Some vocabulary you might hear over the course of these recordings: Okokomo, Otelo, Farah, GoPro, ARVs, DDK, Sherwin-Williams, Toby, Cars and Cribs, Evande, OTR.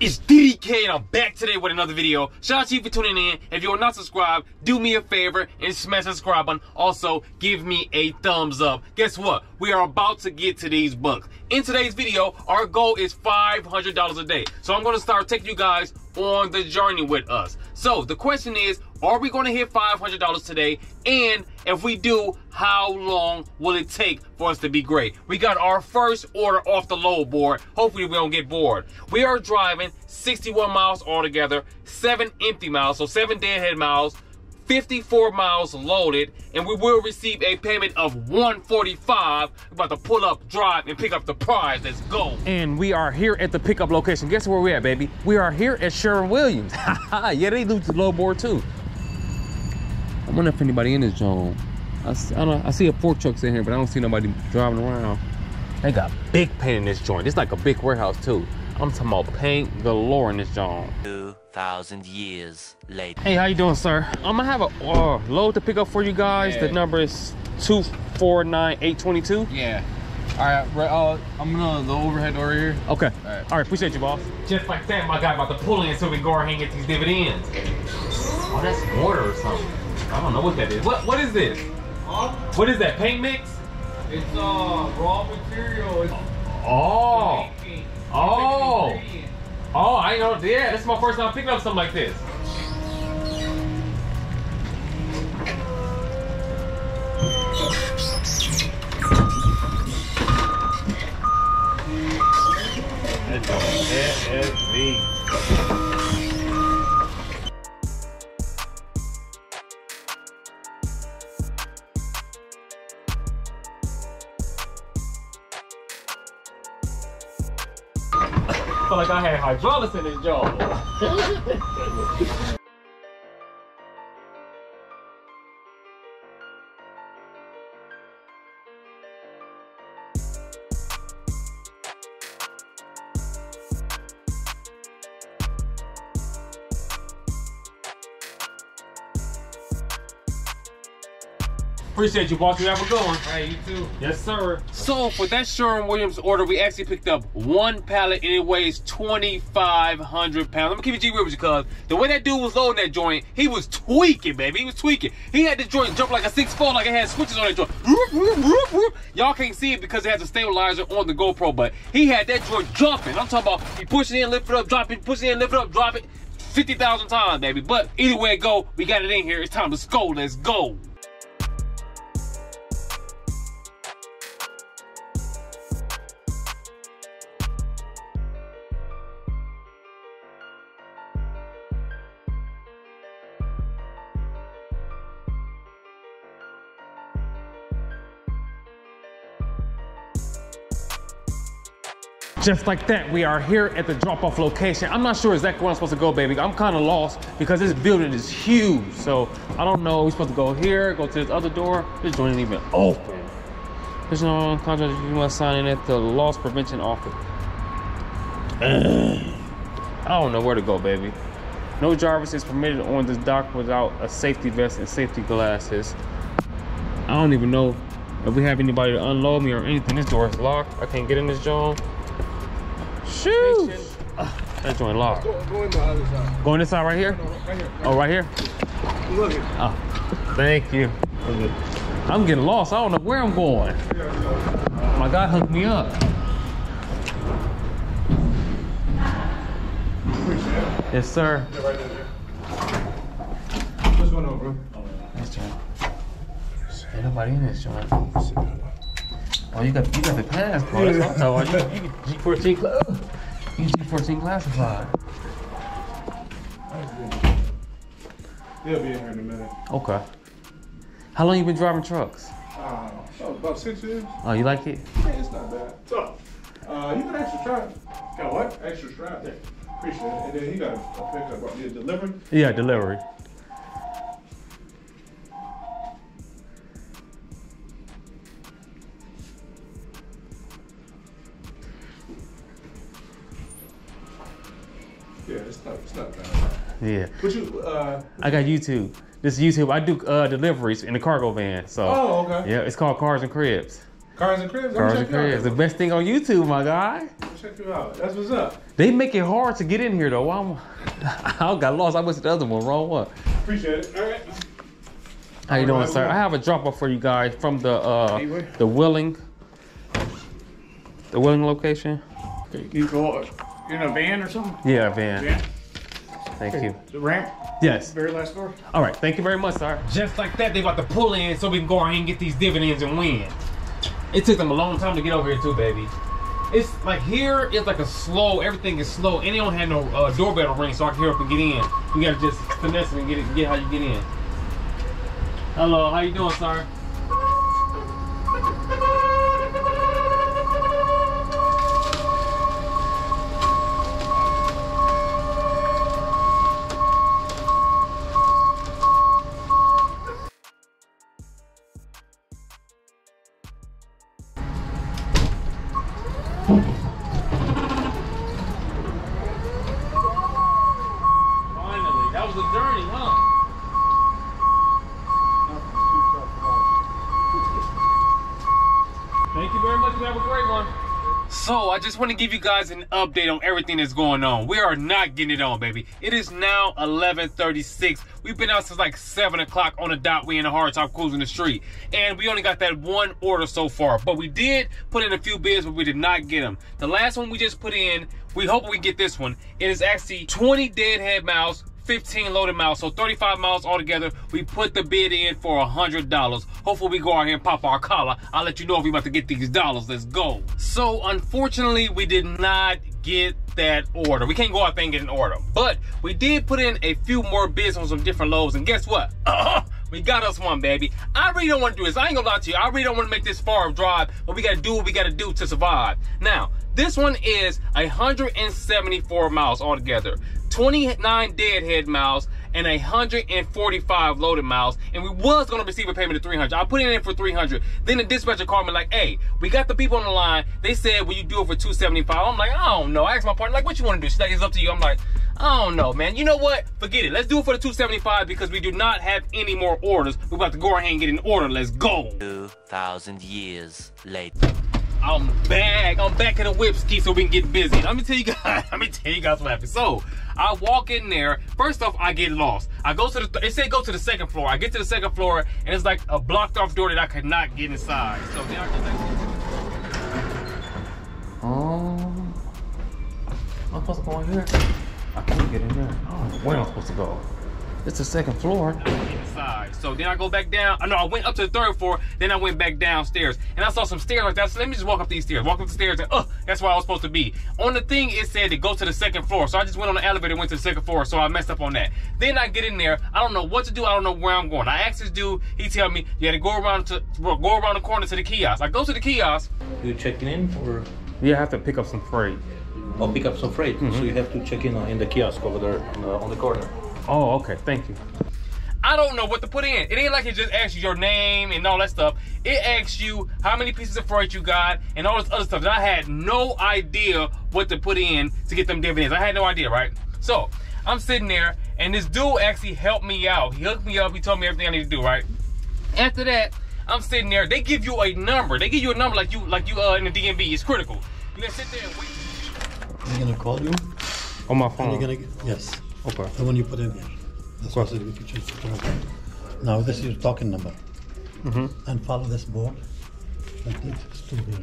It's DDK and I'm back today with another video. Shout out to you for tuning in. If you're not subscribed, do me a favor and smash that subscribe button. Also, give me a thumbs up. Guess what? We are about to get to these bucks. In today's video, our goal is $500 a day. So I'm going to start taking you guys on the journey with us. So the question is, are we going to hit $500 today? And if we do, how long will it take for us to be great? We got our first order off the load board. Hopefully we don't get bored. We are driving 61 miles altogether, 7 empty miles, so 7 deadhead miles, 54 miles loaded, and we will receive a payment of $145. We're about to pull up, drive, and pick up the prize. Let's go. And we are here at the pickup location. Guess where we at, baby? We are here at Sherwin-Williams. Yeah, they do the load board too. I wonder if anybody in this zone. I see a fork trucks in here, but I don't see nobody driving around. They got big paint in this joint. It's like a big warehouse too. I'm talking about paint galore in this joint. 2,000 years later. Hey, how you doing, sir? I'm gonna have a load to pick up for you guys. Yeah. The number is 249-822. Yeah. All right, I'm gonna the overhead over here. Okay. All right, appreciate you, boss. Just like that, my guy about to pull in, so we can go ahead and get these dividends. Oh, that's water or something. I don't know what that is. What is this? Huh? What is that, paint mix? It's raw material. It's oh, I ain't know. Yeah, this is my first time picking up something like this. It's a FSV. I feel like I had hydraulics in this job. Appreciate you, boss. You have a good one. Hey, you too. Yes, sir. So for that Sherwin-Williams order, we actually picked up one pallet and it weighs 2,500 pounds. I'm gonna keep it G with you, cuz the way that dude was loading that joint, he was tweaking, baby. He was tweaking. He had the joint jump like a 6'4", like it had switches on that joint. Y'all can't see it because it has a stabilizer on the GoPro, but he had that joint jumping. I'm talking about he pushing in, lift it up, drop it, pushing in, lift it up, drop it 50,000 times, baby. But either way it go, we got it in here. It's time to score. Let's go. Just like that, we are here at the drop-off location. I'm not sure exactly where I'm supposed to go, baby. I'm kind of lost because this building is huge. So I don't know. We're supposed to go here, go to this other door. This joint isn't even open. There's no contract you must sign in at the loss prevention office. I don't know where to go, baby. No driver is permitted on this dock without a safety vest and safety glasses. I don't even know if we have anybody to unload me or anything. This door is locked. I can't get in this joint. Shoot! That joint locked. Go in the other side. Go in this side right here? No, right here. Look it. Oh, thank you. I'm getting lost. I don't know where I'm going. My guy hooked me up. Yes, sir. Yeah, right there. What's going on, bro? This joint. Ain't nobody in this joint. Oh, you got the pass, bro. That's what I'm talking about. You G14 class. You G14 classified. They'll be in here in a minute. Okay. How long you been driving trucks? About 6 years. Oh, you like it? Yeah, it's not bad. So, you got extra strap. Got what? Extra strap. Yeah. Appreciate it. And then he got a pickup. You delivery? Yeah, delivery. Yeah, it's not bad. Yeah. But you, I got YouTube. This is YouTube. I do deliveries in the cargo van. So. Oh, okay. Yeah, it's called Cars and Cribs. Cars and Cribs. Cars and Cribs. The best thing on YouTube, my guy. Check you out. That's what's up. They make it hard to get in here though. I got lost. I went to the other one, wrong one. Appreciate it. All right. How you doing, sir? I have a drop off for you guys from the Willing location. You go in a van or something? Yeah, a van. Thank you. The ramp? Yes. Very last door. All right. Thank you very much, sir. Just like that, they about to pull in so we can go ahead and get these dividends and win. It took them a long time to get over here too, baby. It's like here, it's like a slow, everything is slow, and they don't have no doorbell ring, so I can hear up and get in. You gotta just finesse it and get how you get in. Hello, how you doing, sir? So I just want to give you guys an update on everything that's going on. We are not getting it on, baby. It is now 11:36. We've been out since like 7 o'clock on the dot. We in a hard time cruising the street, and we only got that one order so far. But we did put in a few bids, but we did not get them. The last one we just put in, we hope we get this one. It is actually 20 deadhead miles, 15 loaded miles, so 35 miles altogether. We put the bid in for $100. Hopefully we go out here and pop our collar. I'll let you know if we about to get these dollars. Let's go. So unfortunately, we did not get that order. We can't go out there and get an order, but we did put in a few more bids on some different loads, and guess what? We got us one, baby. I really don't want to do this. I ain't gonna lie to you. I really don't want to make this far of drive, but we gotta do what we gotta do to survive. Now, this one is 174 miles altogether, 29 deadhead miles and 145 loaded miles, and we was gonna receive a payment of 300. I put it in for 300. Then the dispatcher called me like, hey, we got the people on the line. They said, will you do it for 275? I'm like, I don't know. I asked my partner, like, what you wanna do? She's like, it's up to you. I'm like, I don't know, man. You know what? Forget it. Let's do it for the 275 because we do not have any more orders. We're about to go ahead and get an order. Let's go. 2,000 years later. I'm back. I'm back in the whip ski so we can get busy. Let me tell you guys what happened. So I walk in there. First off, I get lost. I go to the, it said go to the second floor. I get to the second floor and it's like a blocked off door that I could not get inside. So now I just like, oh, I'm supposed to go in here. I can't get in there. I don't know where I'm supposed to go. It's the second floor. Inside. So then I go back down. No, I went up to the third floor. Then I went back downstairs. And I saw some stairs like that. So let me just walk up these stairs. Walk up the stairs and that's where I was supposed to be. On the thing, it said to go to the second floor. So I just went on the elevator and went to the second floor. So I messed up on that. Then I get in there. I don't know what to do. I don't know where I'm going. I asked this dude. He tell me you had to go around the corner to the kiosk. I go to the kiosk. You checking in or? Yeah, I have to pick up some freight. Oh, pick up some freight. So you have to check in the kiosk over there on the corner. Oh, okay, thank you. I don't know what to put in. It ain't like it just asks you your name and all that stuff. It asks you how many pieces of freight you got and all this other stuff. And I had no idea what to put in to get them dividends. I had no idea, right? So I'm sitting there and this dude actually helped me out. He hooked me up, he told me everything I need to do, right? After that, I'm sitting there, they give you a number. They give you a number like you in the DMV, it's critical. You gotta sit there and wait. They're gonna call you? On my phone. Gonna get, yes. Okay. The one you put in there. That's what you choose to talk about. Now this is your talking number. And follow this board. I think it's too big.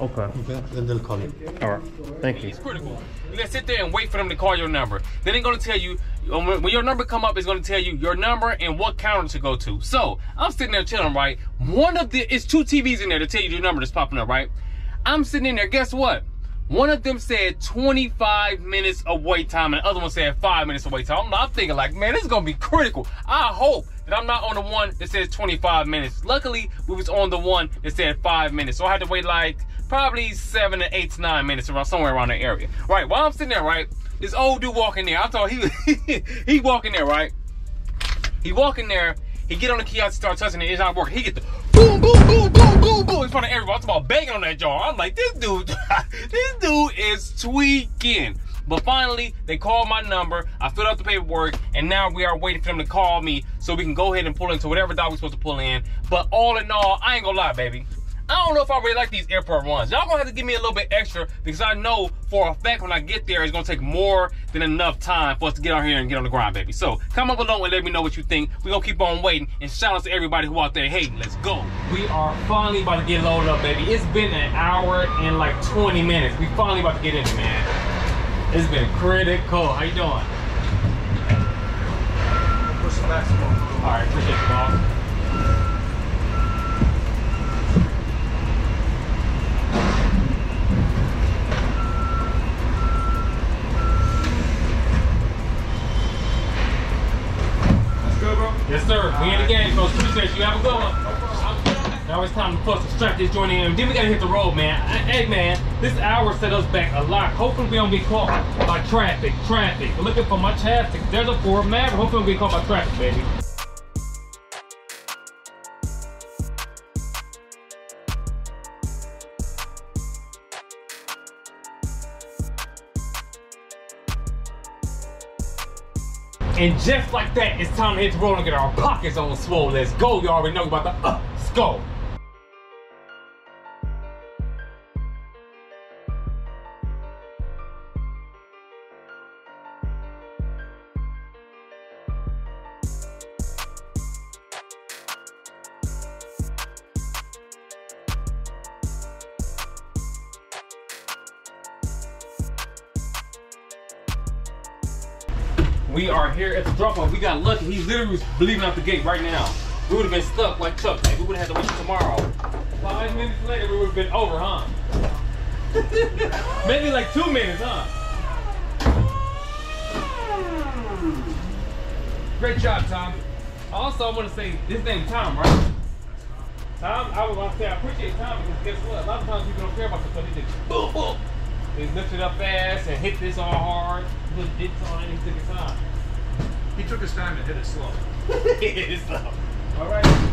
Okay. Okay. Then they'll call you. All right. Thank you. It's critical. You gotta sit there and wait for them to call your number. Then they're gonna tell you when your number come up. It's gonna tell you your number and what counter to go to. So I'm sitting there chilling, right? It's two TVs in there to tell you your number that's popping up, right? I'm sitting in there. Guess what? One of them said 25 minutes of wait time, and the other one said 5 minutes of wait time. I'm thinking like, man, this is gonna be critical. I hope that I'm not on the one that says 25 minutes. Luckily, we was on the one that said 5 minutes. So I had to wait like probably 7 to 8 to 9 minutes, around somewhere around that area. Right, while I'm sitting there, right, this old dude walking there. I thought he walking there, right? He walking there, he get on the kiosk, start touching it, it's not working. He get the boom, boom, boom, boom, boom, boom in front of everybody. I'm about banging on that jar. I'm like, this dude is tweaking. But finally, they called my number. I filled out the paperwork, and now we are waiting for them to call me so we can go ahead and pull into whatever dot we're supposed to pull in. But all in all, I ain't gonna lie, baby. I don't know if I really like these airport ones. Y'all gonna have to give me a little bit extra, because I know for a fact when I get there, it's gonna take more than enough time for us to get out here and get on the grind, baby. So comment below and let me know what you think. We're gonna keep on waiting, and shout out to everybody who out there hating. Let's go. We are finally about to get loaded up, baby. It's been an hour and like 20 minutes. We finally about to get in it, man. It's been critical. How you doing? Push the last one. All right, appreciate you, boss. Yes, sir. We in the game, folks. Appreciate you. Have a good one. Now it's time for us to strap this joint in. Then we gotta hit the road, man. Hey, man, this hour set us back a lot. Hopefully we don't get caught by traffic. We're looking for my chapstick. There's a Ford Maverick. Hopefully we don't get caught by traffic, baby. And just like that, it's time to hit the road and get our pockets on swole. Let's go. You already know about the let's go. We are here at the drop-off. We got lucky. He literally was bleeding out the gate right now. We would have been stuck like Chuck. Like we would have had to wait tomorrow. 5 minutes later, we would have been over, huh? Maybe like 2 minutes, huh? Great job, Tom. Also, I want to say this name Tom, right? Tom, I was going to say I appreciate Tom, because guess what? A lot of times people don't care about this, but he just boom, boom. He lifted up fast and hit this all hard. Put dicks on it and he took his time. He took his time and hit it slow. All right.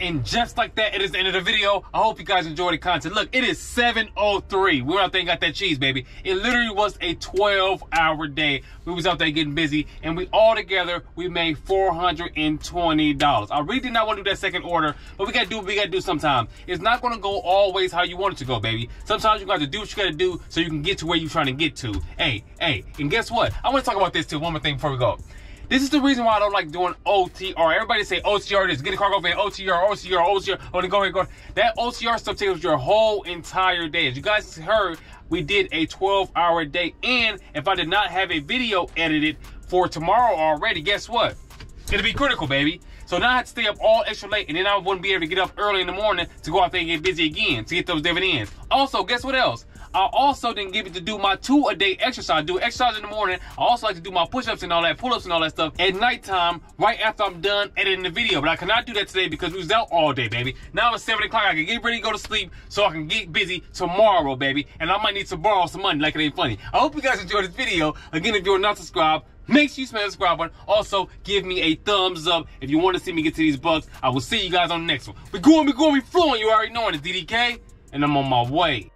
And just like that, it is the end of the video. I hope you guys enjoyed the content. Look, it is 7:03. We were out there and got that cheese, baby. It literally was a 12-hour day. We was out there getting busy, and we all together, we made $420. I really did not want to do that second order, but we got to do what we got to do sometimes. It's not going to go always how you want it to go, baby. Sometimes you got to do what you got to do so you can get to where you're trying to get to. Hey, and guess what? I want to talk about this, too. One more thing before we go. This is the reason why I don't like doing OTR. Everybody say OTR this, get a cargo van, OTR, oh, go. That OTR stuff takes up your whole entire day. As you guys heard, we did a 12-hour day, and if I did not have a video edited for tomorrow already, guess what? It'll be critical, baby. So now I have to stay up all extra late, and then I wouldn't be able to get up early in the morning to go out there and get busy again to get those dividends. Also, guess what else? I also didn't get to do my 2 a day exercise. I do exercise in the morning. I also like to do my push-ups and all that, pull-ups and all that stuff at nighttime, right after I'm done editing the video. But I cannot do that today because we was out all day, baby. Now it's 7 o'clock. I can get ready to go to sleep so I can get busy tomorrow, baby. And I might need to borrow some money, like it ain't funny. I hope you guys enjoyed this video. Again, if you're not subscribed, make sure you smash the subscribe button. Also, give me a thumbs up if you want to see me get to these bucks. I will see you guys on the next one. We're going, we flowing. You already know it. It's DDK, and I'm on my way.